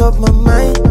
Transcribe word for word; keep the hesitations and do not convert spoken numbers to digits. up my mind.